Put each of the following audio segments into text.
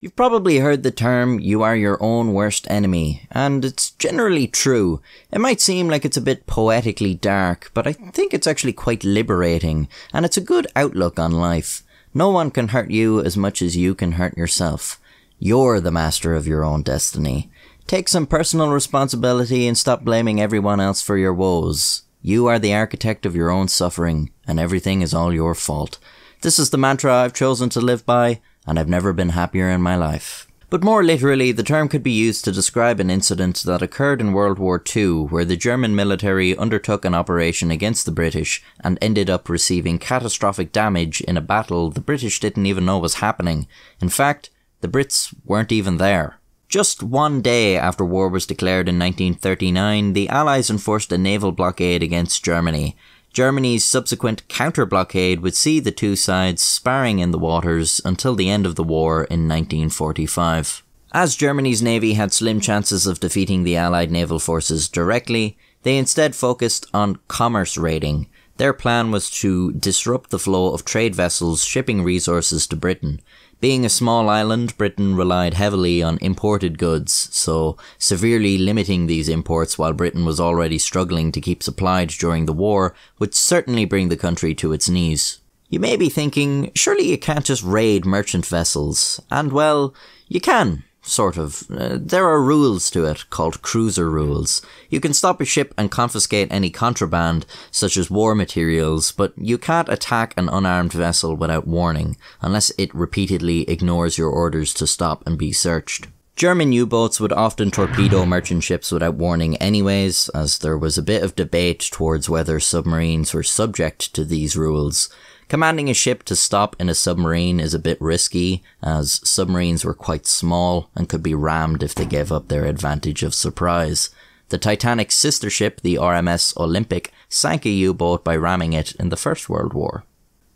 You've probably heard the term, you are your own worst enemy, and it's generally true. It might seem like it's a bit poetically dark, but I think it's actually quite liberating, and it's a good outlook on life. No one can hurt you as much as you can hurt yourself. You're the master of your own destiny. Take some personal responsibility and stop blaming everyone else for your woes. You are the architect of your own suffering, and everything is all your fault. This is the mantra I've chosen to live by, and I've never been happier in my life. But more literally, the term could be used to describe an incident that occurred in World War II, where the German military undertook an operation against the British and ended up receiving catastrophic damage in a battle the British didn't even know was happening. In fact, the Brits weren't even there. Just one day after war was declared in 1939, the Allies enforced a naval blockade against Germany. Germany's subsequent counter-blockade would see the two sides sparring in the waters until the end of the war in 1945. As Germany's navy had slim chances of defeating the Allied naval forces directly, they instead focused on commerce raiding. Their plan was to disrupt the flow of trade vessels shipping resources to Britain. Being a small island, Britain relied heavily on imported goods, so severely limiting these imports while Britain was already struggling to keep supplied during the war would certainly bring the country to its knees. You may be thinking, surely you can't just raid merchant vessels. And well, you can. Sort of. There are rules to it, called cruiser rules. You can stop a ship and confiscate any contraband, such as war materials, but you can't attack an unarmed vessel without warning, unless it repeatedly ignores your orders to stop and be searched. German U-boats would often torpedo merchant ships without warning anyways, as there was a bit of debate towards whether submarines were subject to these rules. Commanding a ship to stop in a submarine is a bit risky, as submarines were quite small and could be rammed if they gave up their advantage of surprise. The Titanic's sister ship, the RMS Olympic, sank a U-boat by ramming it in the First World War.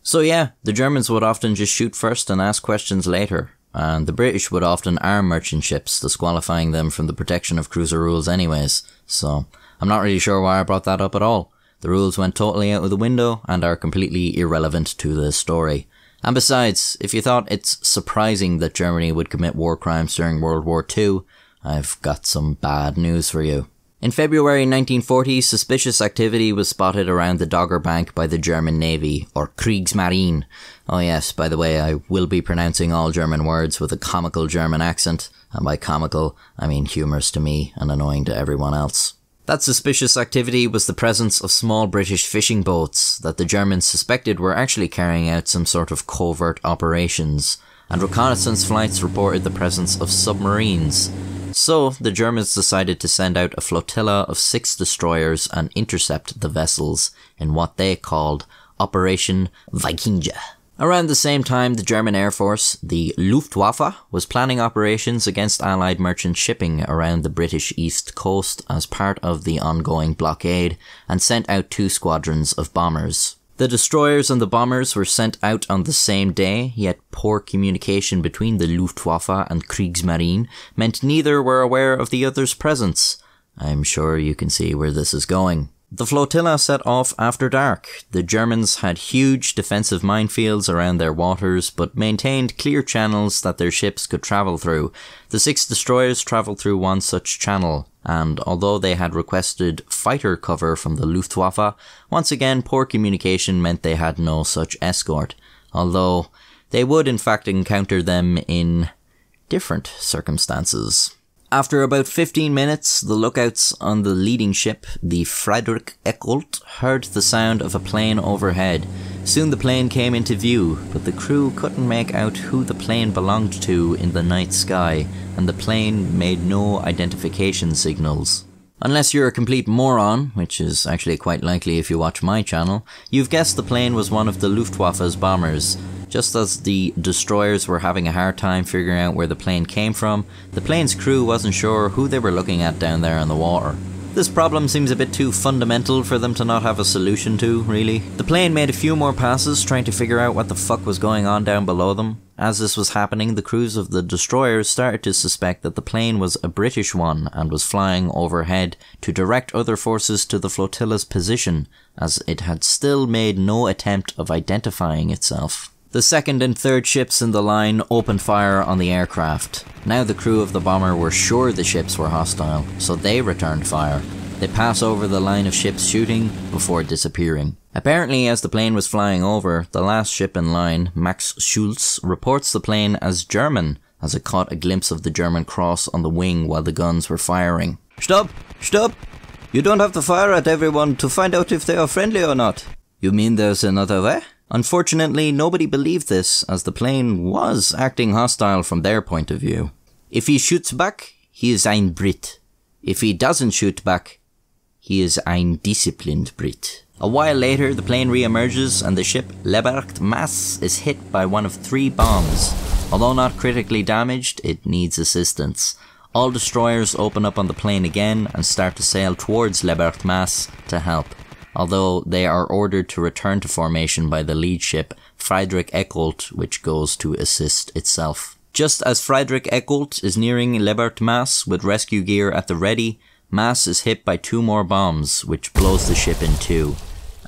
So yeah, the Germans would often just shoot first and ask questions later, and the British would often arm merchant ships, disqualifying them from the protection of cruiser rules anyways, so I'm not really sure why I brought that up at all. The rules went totally out of the window and are completely irrelevant to the story. And besides, if you thought it's surprising that Germany would commit war crimes during World War II, I've got some bad news for you. In February 1940, suspicious activity was spotted around the Dogger Bank by the German Navy, or Kriegsmarine. Oh yes, by the way, I will be pronouncing all German words with a comical German accent, and by comical, I mean humorous to me and annoying to everyone else. That suspicious activity was the presence of small British fishing boats that the Germans suspected were actually carrying out some sort of covert operations, and reconnaissance flights reported the presence of submarines. So, the Germans decided to send out a flotilla of 6 destroyers and intercept the vessels in what they called Operation Wikinger. Around the same time, the German Air Force, the Luftwaffe, was planning operations against Allied merchant shipping around the British East Coast as part of the ongoing blockade, and sent out 2 squadrons of bombers. The destroyers and the bombers were sent out on the same day, yet poor communication between the Luftwaffe and Kriegsmarine meant neither were aware of the other's presence. I'm sure you can see where this is going. The flotilla set off after dark. The Germans had huge defensive minefields around their waters, but maintained clear channels that their ships could travel through. The 6 destroyers travelled through one such channel, and although they had requested fighter cover from the Luftwaffe, once again poor communication meant they had no such escort, although they would in fact encounter them in different circumstances. After about 15 minutes, the lookouts on the leading ship, the Friedrich Eckoldt, heard the sound of a plane overhead. Soon the plane came into view, but the crew couldn't make out who the plane belonged to in the night sky, and the plane made no identification signals. Unless you're a complete moron, which is actually quite likely if you watch my channel, you've guessed the plane was one of the Luftwaffe's bombers. Just as the destroyers were having a hard time figuring out where the plane came from, the plane's crew wasn't sure who they were looking at down there in the water. This problem seems a bit too fundamental for them to not have a solution to, really. The plane made a few more passes trying to figure out what the fuck was going on down below them. As this was happening, the crews of the destroyers started to suspect that the plane was a British one and was flying overhead to direct other forces to the flotilla's position, as it had still made no attempt of identifying itself. The second and third ships in the line opened fire on the aircraft. Now the crew of the bomber were sure the ships were hostile, so they returned fire. They passed over the line of ships shooting before disappearing. Apparently, as the plane was flying over, the last ship in line, Max Schultz, reports the plane as German, as it caught a glimpse of the German cross on the wing while the guns were firing. Stop! Stop! You don't have to fire at everyone to find out if they are friendly or not. You mean there's another way? Unfortunately, nobody believed this, as the plane was acting hostile from their point of view. If he shoots back, he is ein Brit. If he doesn't shoot back, he is ein disciplined Brit. A while later, the plane re-emerges and the ship Leberecht Maass is hit by one of 3 bombs. Although not critically damaged, it needs assistance. All destroyers open up on the plane again and start to sail towards Leberecht Maass to help, although they are ordered to return to formation by the lead ship, Friedrich Eckoldt, which goes to assist itself. Just as Friedrich Eckoldt is nearing Leberecht Maass with rescue gear at the ready, Maass is hit by 2 more bombs, which blows the ship in 2.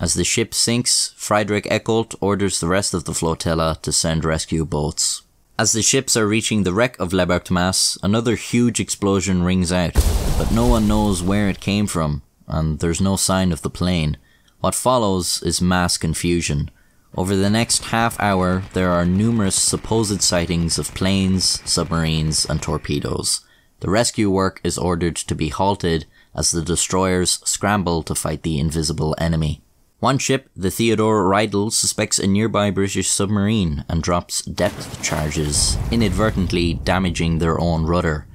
As the ship sinks, Friedrich Eckoldt orders the rest of the flotilla to send rescue boats. As the ships are reaching the wreck of Leberecht Maass, another huge explosion rings out, but no one knows where it came from, and there's no sign of the plane. What follows is mass confusion. Over the next half hour, there are numerous supposed sightings of planes, submarines, and torpedoes. The rescue work is ordered to be halted as the destroyers scramble to fight the invisible enemy. One ship, the Theodore Rydell, suspects a nearby British submarine and drops depth charges, inadvertently damaging their own rudder.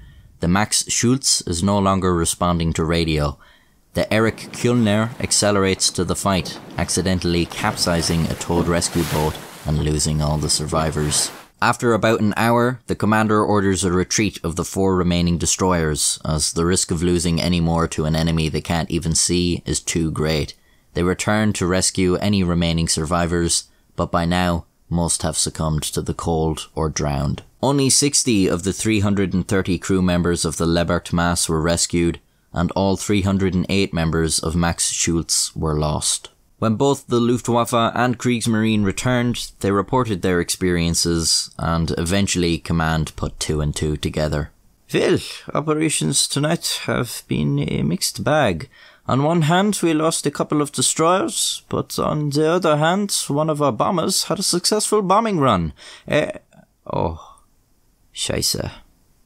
The Max Schultz is no longer responding to radio. The Erich Koellner accelerates to the fight, accidentally capsizing a towed rescue boat and losing all the survivors. After about an hour, the commander orders a retreat of the 4 remaining destroyers, as the risk of losing any more to an enemy they can't even see is too great. They return to rescue any remaining survivors, but by now, most have succumbed to the cold or drowned. Only 60 of the 330 crew members of the Leberecht Maass were rescued, and all 308 members of Max Schultz were lost. When both the Luftwaffe and Kriegsmarine returned, they reported their experiences, and eventually command put 2 and 2 together. Well, operations tonight have been a mixed bag. On one hand, we lost a couple of destroyers, but on the other hand, one of our bombers had a successful bombing run. Oh, scheiße.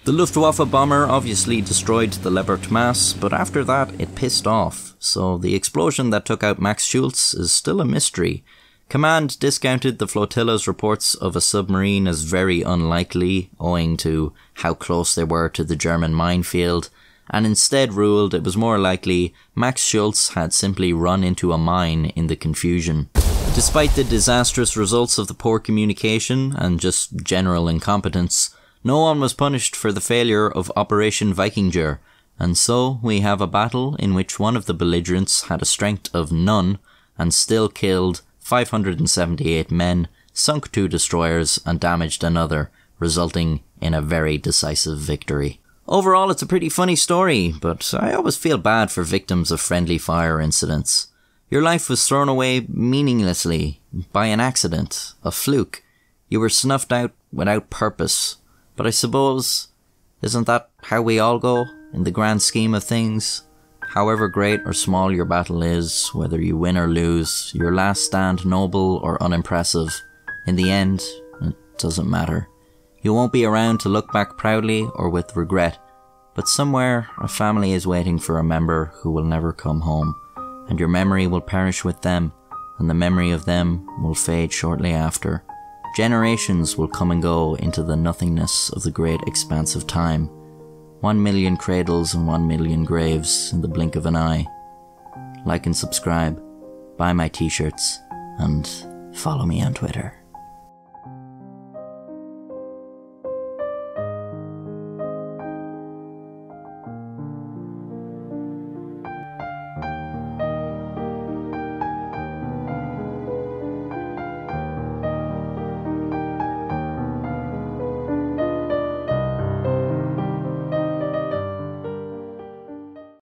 The Luftwaffe bomber obviously destroyed the Leberecht Maass, but after that it pissed off, so the explosion that took out Max Schultz is still a mystery. Command discounted the flotilla's reports of a submarine as very unlikely, owing to how close they were to the German minefield, and instead ruled it was more likely Max Schultz had simply run into a mine in the confusion. Despite the disastrous results of the poor communication and just general incompetence, no one was punished for the failure of Operation Wikinger, and so we have a battle in which one of the belligerents had a strength of none and still killed 578 men, sunk 2 destroyers and damaged another, resulting in a very decisive victory. Overall, it's a pretty funny story, but I always feel bad for victims of friendly fire incidents. Your life was thrown away meaninglessly, by an accident, a fluke. You were snuffed out without purpose. But I suppose, isn't that how we all go, in the grand scheme of things? However great or small your battle is, whether you win or lose, your last stand noble or unimpressive, in the end, it doesn't matter. You won't be around to look back proudly or with regret, but somewhere a family is waiting for a member who will never come home, and your memory will perish with them, and the memory of them will fade shortly after. Generations will come and go into the nothingness of the great expanse of time. 1 million cradles and 1 million graves in the blink of an eye. Like and subscribe, buy my t-shirts, and follow me on Twitter.